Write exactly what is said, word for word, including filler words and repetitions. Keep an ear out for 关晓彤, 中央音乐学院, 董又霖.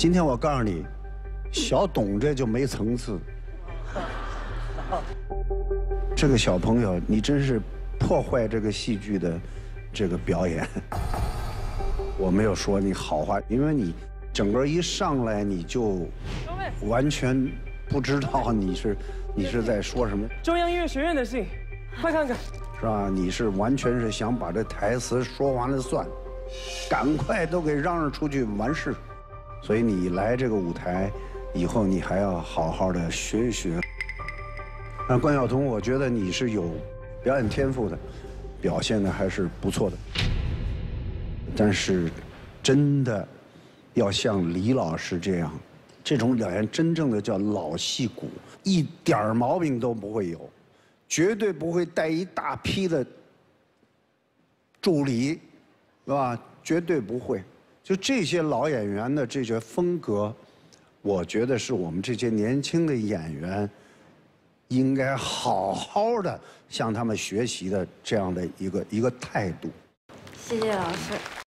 今天我告诉你，小董这就没层次。这个小朋友，你真是破坏这个戏剧的这个表演。我没有说你好话，因为你整个一上来你就完全不知道你是你是在说什么。中央音乐学院的戏，快看看。 是吧？你是完全是想把这台词说完了算，赶快都给嚷嚷出去完事。所以你来这个舞台以后，你还要好好的学一学。那关晓彤，我觉得你是有表演天赋的，表现的还是不错的。但是，真的要像李老师这样，这种表演真正的叫老戏骨，一点毛病都不会有。 绝对不会带一大批的助理，是吧？绝对不会。就这些老演员的这些风格，我觉得是我们这些年轻的演员应该好好的向他们学习的这样的一个一个态度。谢谢老师。